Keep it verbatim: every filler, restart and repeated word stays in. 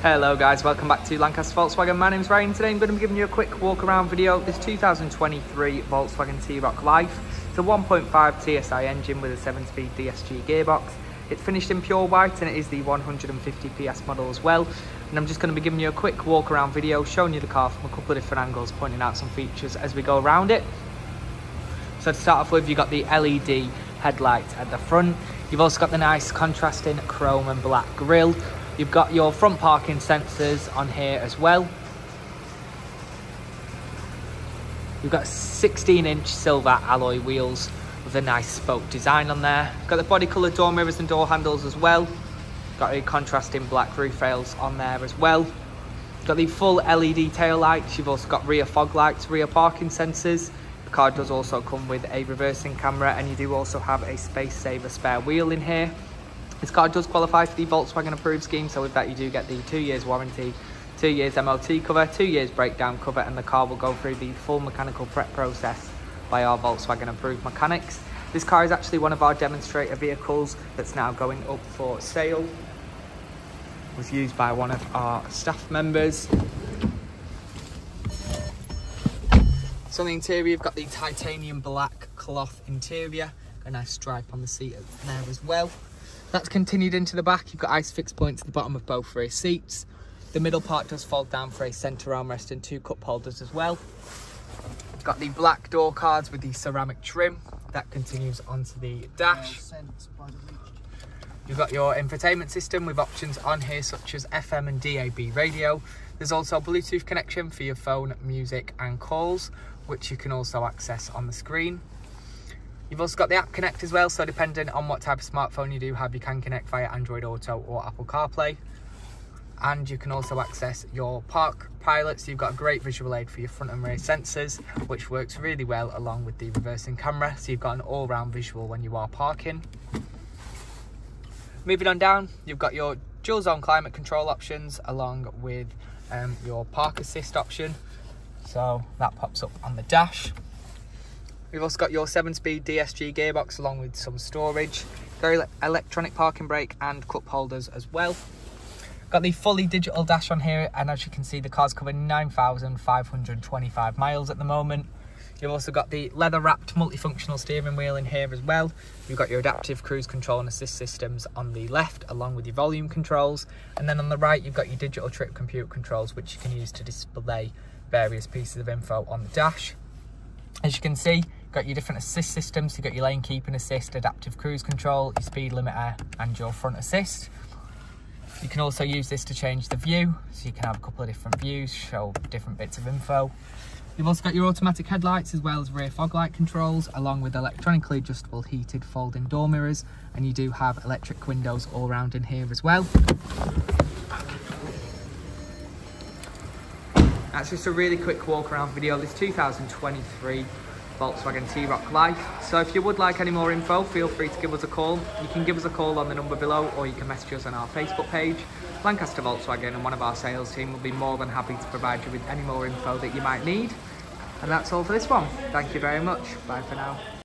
Hello guys, welcome back to Lancaster Volkswagen. My name's Ryan. Today I'm going to be giving you a quick walk around video of this two thousand twenty-three Volkswagen T-Roc Life. It's a one point five T S I engine with a seven-speed D S G gearbox. It's finished in pure white and it is the one hundred fifty P S model as well. And I'm just going to be giving you a quick walk around video, showing you the car from a couple of different angles, pointing out some features as we go around it. So to start off with, you've got the L E D headlights at the front. You've also got the nice contrasting chrome and black grille. You've got your front parking sensors on here as well. You've got sixteen inch silver alloy wheels with a nice spoke design on there. You've got the body colour door mirrors and door handles as well. You've got the contrasting black roof rails on there as well. You've got the full L E D tail lights. You've also got rear fog lights, rear parking sensors. The car does also come with a reversing camera, and you do also have a space saver spare wheel in here. This car does qualify for the Volkswagen approved scheme, so with that you do get the two years warranty, two years M O T cover, two years breakdown cover, and the car will go through the full mechanical prep process by our Volkswagen approved mechanics. This car is actually one of our demonstrator vehicles that's now going up for sale. It was used by one of our staff members. So on the interior you've got the titanium black cloth interior, a nice stripe on the seat there as well. That's continued into the back. You've got ice fix points at the bottom of both rear seats. The middle part does fold down for a centre armrest and two cup holders as well. Got the black door cards with the ceramic trim. That continues onto the dash. You've got your infotainment system with options on here such as F M and D A B radio. There's also a Bluetooth connection for your phone, music and calls, which you can also access on the screen. You've also got the app connect as well, so depending on what type of smartphone you do have, you can connect via Android Auto or Apple CarPlay. And you can also access your park pilot, so you've got a great visual aid for your front and rear sensors, which works really well along with the reversing camera, so you've got an all-round visual when you are parking. Moving on down, you've got your dual zone climate control options along with um, your park assist option, so that pops up on the dash. We've also got your seven-speed D S G gearbox along with some storage, very electronic parking brake and cup holders as well. Got the fully digital dash on here, and as you can see the car's covered nine thousand five hundred twenty-five miles at the moment. You've also got the leather-wrapped multifunctional steering wheel in here as well. You've got your adaptive cruise control and assist systems on the left along with your volume controls, and then on the right you've got your digital trip computer controls, which you can use to display various pieces of info on the dash. As you can see, got your different assist systems. You've got your lane keeping assist, adaptive cruise control, your speed limiter and your front assist. You can also use this to change the view, so you can have a couple of different views, show different bits of info. You've also got your automatic headlights as well as rear fog light controls along with electronically adjustable heated folding door mirrors, and you do have electric windows all round in here as well. That's just a really quick walk around video of this two thousand twenty-three Volkswagen T-Roc Life. So if you would like any more info, feel free to give us a call. You can give us a call on the number below, or you can message us on our Facebook page, Lancaster Volkswagen, and one of our sales team will be more than happy to provide you with any more info that you might need. And that's all for this one. Thank you very much. Bye for now.